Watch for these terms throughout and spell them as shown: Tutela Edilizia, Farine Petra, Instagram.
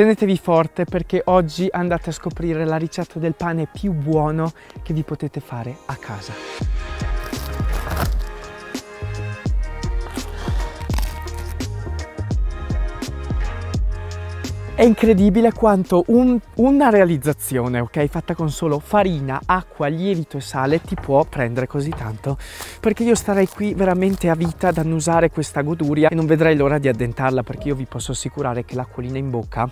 Tenetevi forte perché oggi andate a scoprire la ricetta del pane più buono che vi potete fare a casa. È incredibile quanto una realizzazione, ok, fatta con solo farina, acqua, lievito e sale ti può prendere così tanto, perché io starei qui veramente a vita ad annusare questa goduria e non vedrei l'ora di addentarla, perché io vi posso assicurare che l'acquolina in bocca,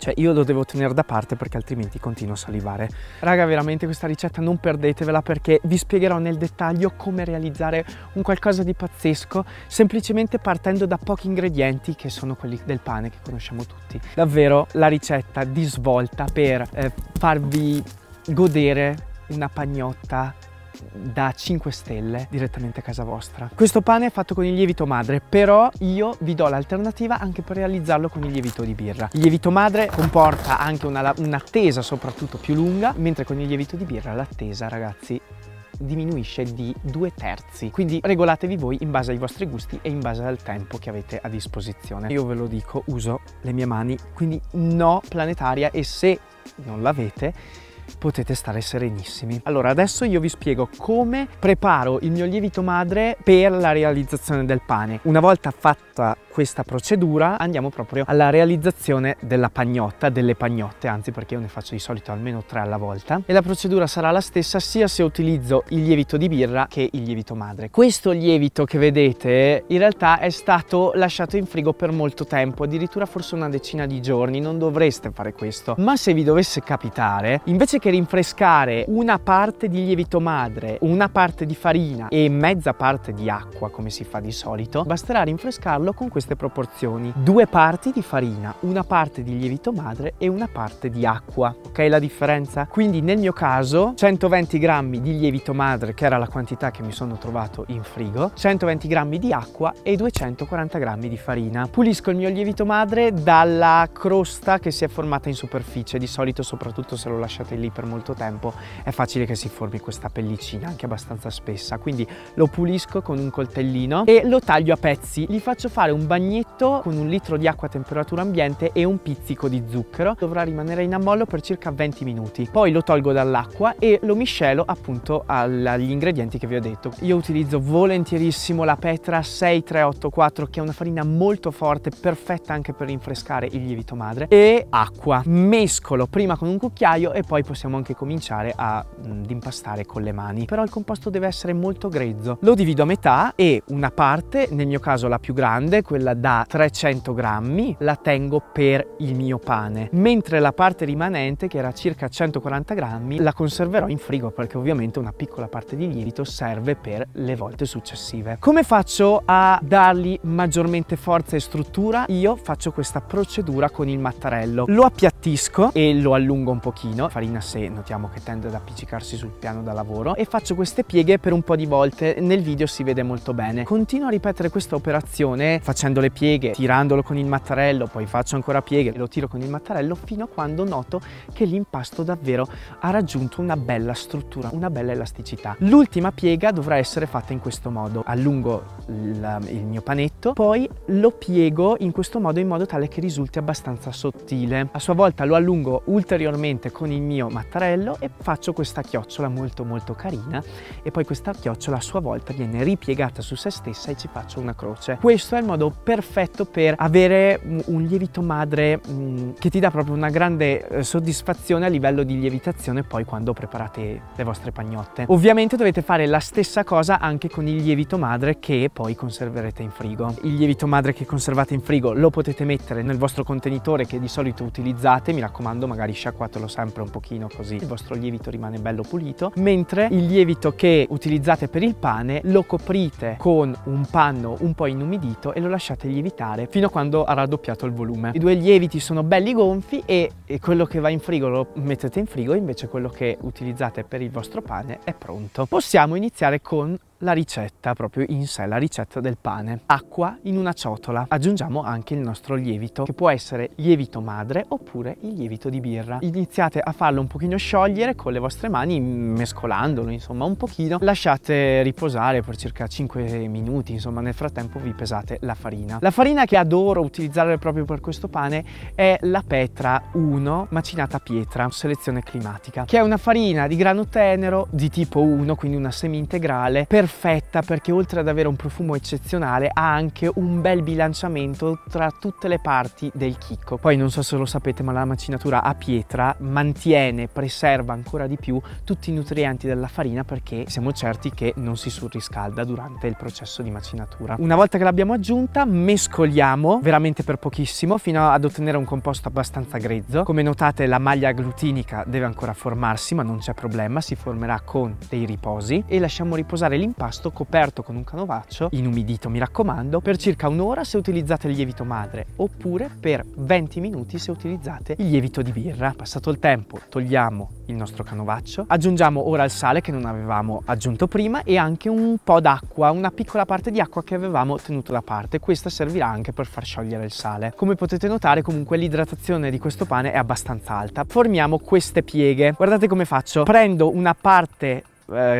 cioè io lo devo tenere da parte perché altrimenti continuo a salivare. Raga, veramente questa ricetta non perdetevela, perché vi spiegherò nel dettaglio come realizzare un qualcosa di pazzesco semplicemente partendo da pochi ingredienti che sono quelli del pane che conosciamo tutti. Davvero la ricetta di svolta per farvi godere una pagnotta da 5 stelle direttamente a casa vostra. Questo pane è fatto con il lievito madre, però io vi do l'alternativa anche per realizzarlo con il lievito di birra. Il lievito madre comporta anche un'attesa soprattutto più lunga, mentre con il lievito di birra l'attesa, ragazzi, diminuisce di 2/3, quindi regolatevi voi in base ai vostri gusti e in base al tempo che avete a disposizione. Io ve lo dico, uso le mie mani, quindi no planetaria, e se non l'avete potete stare serenissimi. Allora, adesso io vi spiego come preparo il mio lievito madre per la realizzazione del pane. Una volta fatta questa procedura andiamo proprio alla realizzazione della pagnotta, delle pagnotte, anzi, perché io ne faccio di solito almeno 3 alla volta, e la procedura sarà la stessa sia se utilizzo il lievito di birra che il lievito madre. Questo lievito che vedete in realtà è stato lasciato in frigo per molto tempo, addirittura forse una decina di giorni. Non dovreste fare questo, ma se vi dovesse capitare, invece che rinfrescare una parte di lievito madre, una parte di farina e mezza parte di acqua come si fa di solito, basterà rinfrescarlo con queste proporzioni: 2 parti di farina, una parte di lievito madre e una parte di acqua. Ok la differenza? Quindi nel mio caso 120 grammi di lievito madre, che era la quantità che mi sono trovato in frigo, 120 grammi di acqua e 240 grammi di farina. Pulisco il mio lievito madre dalla crosta che si è formata in superficie. Di solito, soprattutto se lo lasciate lì per molto tempo, è facile che si formi questa pellicina anche abbastanza spessa, quindi lo pulisco con un coltellino e lo taglio a pezzi. Gli faccio fare un bagnetto con 1 litro di acqua a temperatura ambiente e un pizzico di zucchero. Dovrà rimanere in ammollo per circa 20 minuti. Poi lo tolgo dall'acqua e lo miscelo appunto agli ingredienti che vi ho detto. Io utilizzo volentierissimo la Petra 6384, che è una farina molto forte, perfetta anche per rinfrescare il lievito madre, e acqua. Mescolo prima con un cucchiaio e poi possiamo anche cominciare ad impastare con le mani, però il composto deve essere molto grezzo. Lo divido a metà e una parte, nel mio caso la più grande, quella da 300 grammi, la tengo per il mio pane, mentre la parte rimanente, che era circa 140 grammi, la conserverò in frigo, perché ovviamente una piccola parte di lievito serve per le volte successive. Come faccio a dargli maggiormente forza e struttura? Io faccio questa procedura con il mattarello, lo appiattisco e lo allungo un pochino. Farina, se notiamo che tende ad appiccicarsi sul piano da lavoro, e faccio queste pieghe per un po' di volte. Nel video si vede molto bene. Continuo a ripetere questa operazione facendo le pieghe, tirandolo con il mattarello, poi faccio ancora pieghe e lo tiro con il mattarello, fino a quando noto che l'impasto davvero ha raggiunto una bella struttura, una bella elasticità. L'ultima piega dovrà essere fatta in questo modo: allungo il mio panetto, poi lo piego in questo modo, in modo tale che risulti abbastanza sottile. A sua volta lo allungo ulteriormente con il mio mattarello e faccio questa chiocciola molto molto carina, e poi questa chiocciola a sua volta viene ripiegata su se stessa e ci faccio una croce. Questo è il modo perfetto per avere un lievito madre che ti dà proprio una grande soddisfazione a livello di lievitazione poi quando preparate le vostre pagnotte. Ovviamente dovete fare la stessa cosa anche con il lievito madre che poi conserverete in frigo. Il lievito madre che conservate in frigo lo potete mettere nel vostro contenitore che di solito utilizzate, mi raccomando magari sciacquatelo sempre un pochino, così il vostro lievito rimane bello pulito, mentre il lievito che utilizzate per il pane lo coprite con un panno un po' inumidito e lo lasciate lievitare fino a quando ha raddoppiato il volume. I due lieviti sono belli gonfi e quello che va in frigo lo mettete in frigo, invece quello che utilizzate per il vostro pane è pronto. Possiamo iniziare con la ricetta proprio in sé, la ricetta del pane. Acqua in una ciotola. Aggiungiamo anche il nostro lievito, che può essere lievito madre oppure il lievito di birra. Iniziate a farlo un pochino sciogliere con le vostre mani, mescolandolo insomma un pochino. Lasciate riposare per circa 5 minuti, insomma nel frattempo vi pesate la farina. La farina che adoro utilizzare proprio per questo pane è la Petra 1 macinata pietra, selezione climatica, che è una farina di grano tenero di tipo 1, quindi una semi integrale, perfetta perché oltre ad avere un profumo eccezionale ha anche un bel bilanciamento tra tutte le parti del chicco. Poi non so se lo sapete, ma la macinatura a pietra mantiene, preserva ancora di più tutti i nutrienti della farina, perché siamo certi che non si surriscalda durante il processo di macinatura. Una volta che l'abbiamo aggiunta, mescoliamo veramente per pochissimo fino ad ottenere un composto abbastanza grezzo. Come notate la maglia glutinica deve ancora formarsi, ma non c'è problema, si formerà con dei riposi, e lasciamo riposare l'impasto coperto con un canovaccio, inumidito mi raccomando, per circa un'ora se utilizzate il lievito madre, oppure per 20 minuti se utilizzate il lievito di birra. Passato il tempo togliamo il nostro canovaccio, aggiungiamo ora il sale che non avevamo aggiunto prima e anche un po' d'acqua, una piccola parte di acqua che avevamo tenuto da parte. Questa servirà anche per far sciogliere il sale. Come potete notare comunque l'idratazione di questo pane è abbastanza alta. Formiamo queste pieghe. Guardate come faccio, prendo una parte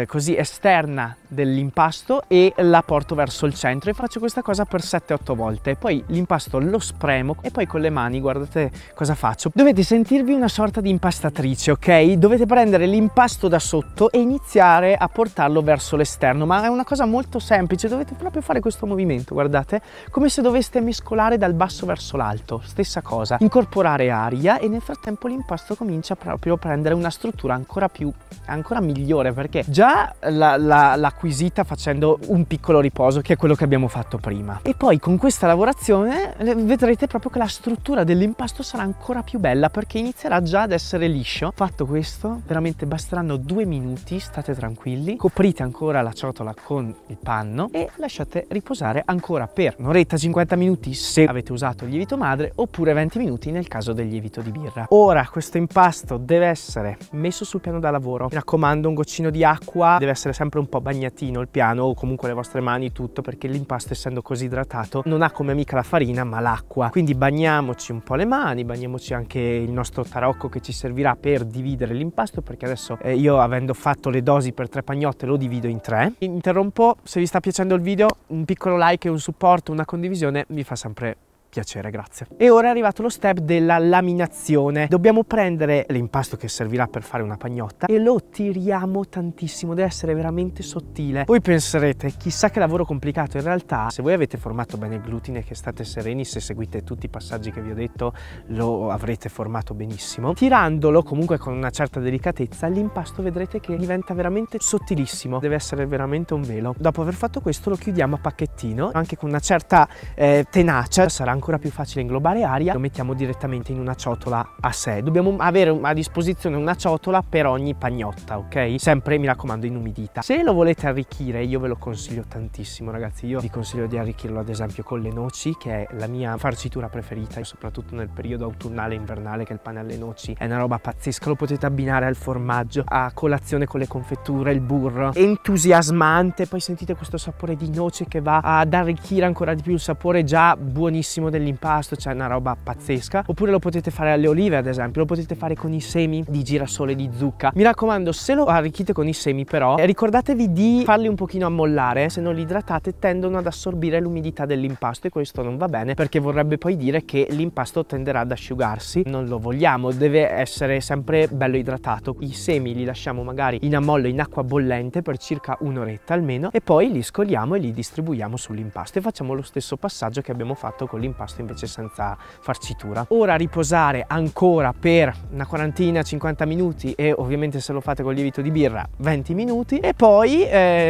così esterna dell'impasto e la porto verso il centro, e faccio questa cosa per 7-8 volte. Poi l'impasto lo spremo e poi con le mani guardate cosa faccio. Dovete sentirvi una sorta di impastatrice, ok? Dovete prendere l'impasto da sotto e iniziare a portarlo verso l'esterno, ma è una cosa molto semplice, dovete proprio fare questo movimento, guardate, come se doveste mescolare dal basso verso l'alto. Stessa cosa, incorporare aria, e nel frattempo l'impasto comincia proprio a prendere una struttura ancora migliore, perché già l'ha acquisita facendo un piccolo riposo, che è quello che abbiamo fatto prima. E poi con questa lavorazione vedrete proprio che la struttura dell'impasto sarà ancora più bella, perché inizierà già ad essere liscio. Fatto questo, veramente basteranno 2 minuti, state tranquilli, coprite ancora la ciotola con il panno e lasciate riposare ancora per un'oretta, 50 minuti se avete usato il lievito madre, oppure 20 minuti nel caso del lievito di birra. Ora questo impasto deve essere messo sul piano da lavoro, mi raccomando un goccino di acqua, deve essere sempre un po' bagnatino il piano, o comunque le vostre mani, tutto, perché l'impasto essendo così idratato non ha come amica la farina ma l'acqua. Quindi bagniamoci un po' le mani, bagniamoci anche il nostro tarocco che ci servirà per dividere l'impasto, perché adesso io, avendo fatto le dosi per 3 pagnotte, lo divido in 3. Interrompo, se vi sta piacendo il video un piccolo like e un supporto, una condivisione mi fa sempre piacere, grazie. E ora è arrivato lo step della laminazione. Dobbiamo prendere l'impasto che servirà per fare una pagnotta e lo tiriamo tantissimo, deve essere veramente sottile. Voi penserete chissà che lavoro complicato, in realtà se voi avete formato bene il glutine, che state sereni, se seguite tutti i passaggi che vi ho detto lo avrete formato benissimo. Tirandolo comunque con una certa delicatezza l'impasto vedrete che diventa veramente sottilissimo, deve essere veramente un velo. Dopo aver fatto questo lo chiudiamo a pacchettino, anche con una certa tenacia, sarà ancora più facile inglobare aria. Lo mettiamo direttamente in una ciotola a sé. Dobbiamo avere a disposizione una ciotola per ogni pagnotta, ok? Sempre mi raccomando inumidita. Se lo volete arricchire, io ve lo consiglio tantissimo ragazzi, io vi consiglio di arricchirlo ad esempio con le noci, che è la mia farcitura preferita, soprattutto nel periodo autunnale e invernale, che il pane alle noci è una roba pazzesca. Lo potete abbinare al formaggio, a colazione con le confetture, il burro, è entusiasmante. Poi sentite questo sapore di noce che va ad arricchire ancora di più il sapore già buonissimo dell'impasto, cioè una roba pazzesca. Oppure lo potete fare alle olive ad esempio, lo potete fare con i semi di girasole, di zucca. Mi raccomando, se lo arricchite con i semi però ricordatevi di farli un pochino ammollare, se non li idratate tendono ad assorbire l'umidità dell'impasto e questo non va bene, perché vorrebbe poi dire che l'impasto tenderà ad asciugarsi, non lo vogliamo, deve essere sempre bello idratato. I semi li lasciamo magari in ammollo in acqua bollente per circa un'oretta almeno, e poi li scoliamo e li distribuiamo sull'impasto, e facciamo lo stesso passaggio che abbiamo fatto con l'impasto invece senza farcitura. Ora riposare ancora per una quarantina, 50 minuti e ovviamente se lo fate con lievito di birra 20 minuti e poi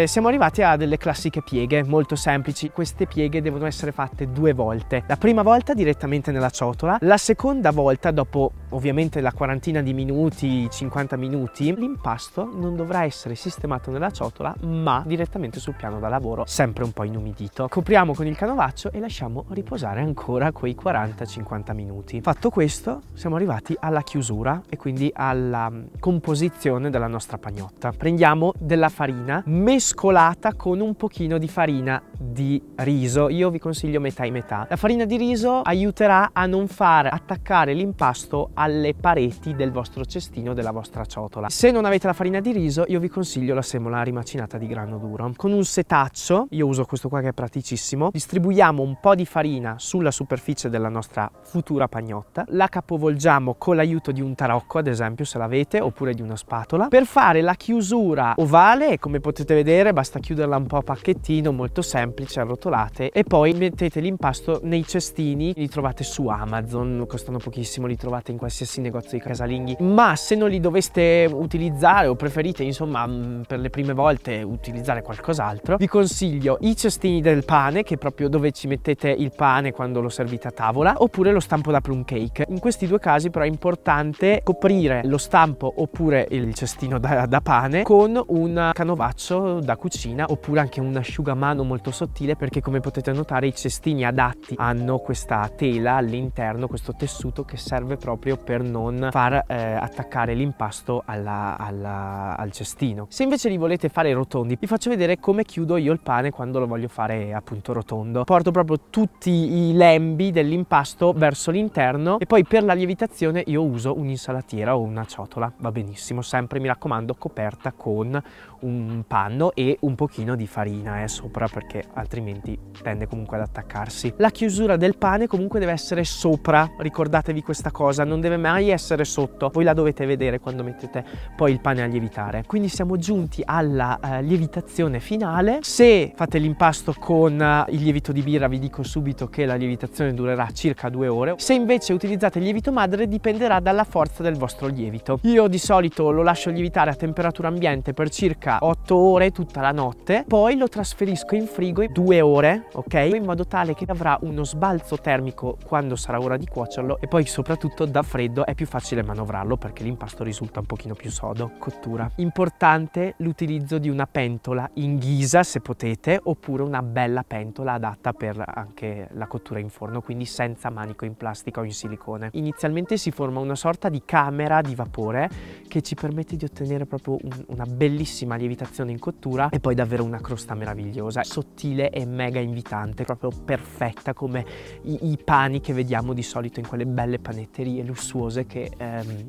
siamo arrivati a delle classiche pieghe molto semplici. Queste pieghe devono essere fatte 2 volte. La prima volta direttamente nella ciotola, la seconda volta dopo ovviamente la quarantina di minuti, 50 minuti, l'impasto non dovrà essere sistemato nella ciotola ma direttamente sul piano da lavoro, sempre un po' inumidito. Copriamo con il canovaccio e lasciamo riposare ancora quei 40-50 minuti. Fatto questo, siamo arrivati alla chiusura e quindi alla composizione della nostra pagnotta. Prendiamo della farina mescolata con un pochino di farina di riso, io vi consiglio metà e metà. La farina di riso aiuterà a non far attaccare l'impasto alle pareti del vostro cestino, della vostra ciotola. Se non avete la farina di riso, io vi consiglio la semola rimacinata di grano duro. Con un setaccio, io uso questo qua che è praticissimo, distribuiamo un po' di farina sulla superficie della nostra futura pagnotta, la capovolgiamo con l'aiuto di un tarocco, ad esempio, se l'avete, oppure di una spatola, per fare la chiusura ovale. E come potete vedere basta chiuderla un po' a pacchettino, molto semplice, arrotolate, e poi mettete l'impasto nei cestini. Li trovate su Amazon, costano pochissimo, li trovate in qualsiasi negozio di casalinghi, ma se non li doveste utilizzare o preferite, insomma, per le prime volte utilizzare qualcos'altro, vi consiglio i cestini del pane, che è proprio dove ci mettete il pane quando lo servite a tavola, oppure lo stampo da plum cake. In questi due casi però è importante coprire lo stampo oppure il cestino da pane con un canovaccio da cucina, oppure anche un asciugamano molto sottile, perché come potete notare i cestini adatti hanno questa tela all'interno, questo tessuto che serve proprio per non far attaccare l'impasto al cestino. Se invece li volete fare rotondi, vi faccio vedere come chiudo io il pane quando lo voglio fare appunto rotondo. Porto proprio tutti i lembi dell'impasto verso l'interno e poi per la lievitazione io uso un'insalatiera o una ciotola, va benissimo, sempre mi raccomando coperta con un panno e un pochino di farina sopra, perché altrimenti tende comunque ad attaccarsi. La chiusura del pane comunque deve essere sopra, ricordatevi questa cosa, non deve mai essere sotto, voi la dovete vedere quando mettete poi il pane a lievitare. Quindi siamo giunti alla lievitazione finale. Se fate l'impasto con il lievito di birra, vi dico subito che la lievitazione durerà circa 2 ore. Se invece utilizzate il lievito madre, dipenderà dalla forza del vostro lievito. Io di solito lo lascio lievitare a temperatura ambiente per circa 8 ore tutta la notte, poi lo trasferisco in frigo in 2 ore, ok? In modo tale che avrà uno sbalzo termico quando sarà ora di cuocerlo, e poi soprattutto da freddo è più facile manovrarlo perché l'impasto risulta un pochino più sodo. Cottura. Importante l'utilizzo di una pentola in ghisa se potete, oppure una bella pentola adatta per anche la cottura in forno, quindi senza manico in plastica o in silicone. Inizialmente si forma una sorta di camera di vapore che ci permette di ottenere proprio una bellissima lievitazione in cottura e poi davvero una crosta meravigliosa, sottile e mega invitante, proprio perfetta come i pani che vediamo di solito in quelle belle panetterie lussuose che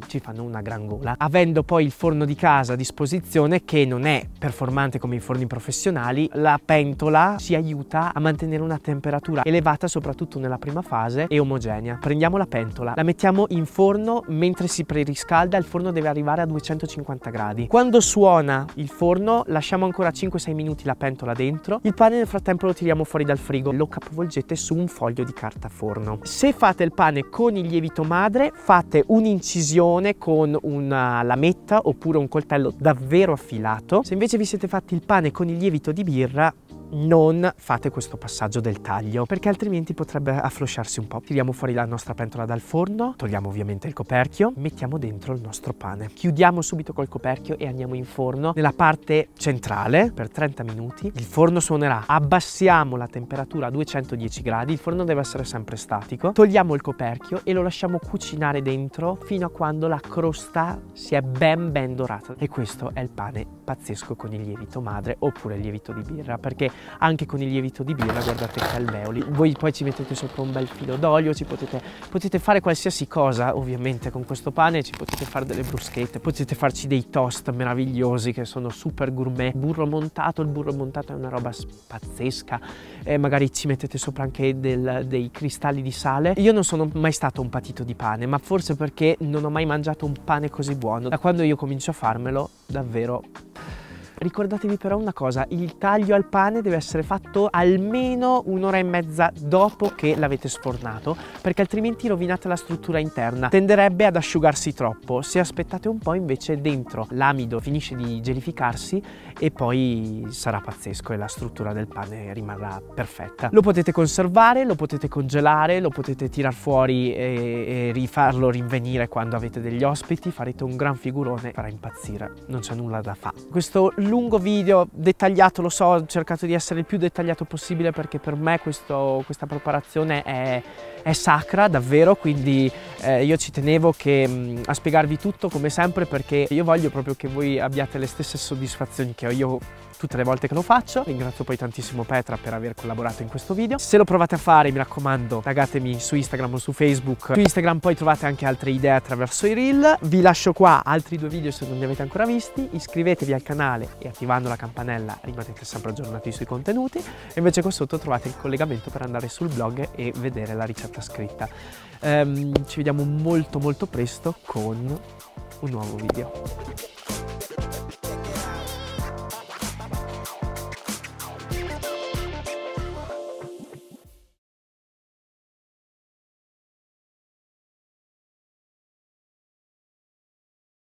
ci fanno una gran gola. Avendo poi il forno di casa a disposizione, che non è performante come i forni professionali, la pentola ci aiuta a mantenere una temperatura elevata soprattutto nella prima fase e omogenea. Prendiamo la pentola, la mettiamo in forno mentre si preriscalda, il forno deve arrivare a 250 gradi. Quando suona il forno lasciamo ancora 5-6 minuti la pentola dentro, il pane nel frattempo lo tiriamo fuori dal frigo, lo capovolgete su un foglio di carta forno. Se fate il pane con il lievito madre, fate un'incisione con una lametta oppure un coltello davvero affilato. Se invece vi siete fatti il pane con il lievito di birra, non fate questo passaggio del taglio perché altrimenti potrebbe afflosciarsi un po'. Tiriamo fuori la nostra pentola dal forno, togliamo ovviamente il coperchio, mettiamo dentro il nostro pane, chiudiamo subito col coperchio e andiamo in forno nella parte centrale per 30 minuti. Il forno suonerà, abbassiamo la temperatura a 210 gradi, il forno deve essere sempre statico, togliamo il coperchio e lo lasciamo cucinare dentro fino a quando la crosta si è ben dorata. E questo è il pane pazzesco con il lievito madre oppure il lievito di birra, perché anche con il lievito di birra guardate che alveoli. Voi poi ci mettete sopra un bel filo d'olio, ci potete fare qualsiasi cosa ovviamente con questo pane, ci potete fare delle bruschette, potete farci dei toast meravigliosi che sono super gourmet, burro montato, il burro montato è una roba pazzesca, magari ci mettete sopra anche dei cristalli di sale. Io non sono mai stato un patito di pane, ma forse perché non ho mai mangiato un pane così buono. Da quando io comincio a farmelo davvero Ricordatevi però una cosa, il taglio al pane deve essere fatto almeno un'ora e mezza dopo che l'avete sfornato, perché altrimenti rovinate la struttura interna, tenderebbe ad asciugarsi troppo. Se aspettate un po', invece, dentro l'amido finisce di gelificarsi e poi sarà pazzesco e la struttura del pane rimarrà perfetta. Lo potete conservare, lo potete congelare, lo potete tirar fuori e rifarlo rinvenire quando avete degli ospiti, farete un gran figurone, farà impazzire, non c'è nulla da fare. Questo lungo video dettagliato, lo so, ho cercato di essere il più dettagliato possibile perché per me questa preparazione è sacra davvero, quindi io ci tenevo a spiegarvi tutto come sempre, perché io voglio proprio che voi abbiate le stesse soddisfazioni che ho io tutte le volte che lo faccio. Ringrazio poi tantissimo Petra per aver collaborato in questo video. Se lo provate a fare, mi raccomando, taggatemi su Instagram o su Facebook. Su Instagram poi trovate anche altre idee attraverso i reel. Vi lascio qua altri due video se non li avete ancora visti. Iscrivetevi al canale e attivando la campanella rimanete sempre aggiornati sui contenuti. E invece qua sotto trovate il collegamento per andare sul blog e vedere la ricetta scritta. Ci vediamo molto molto presto con un nuovo video.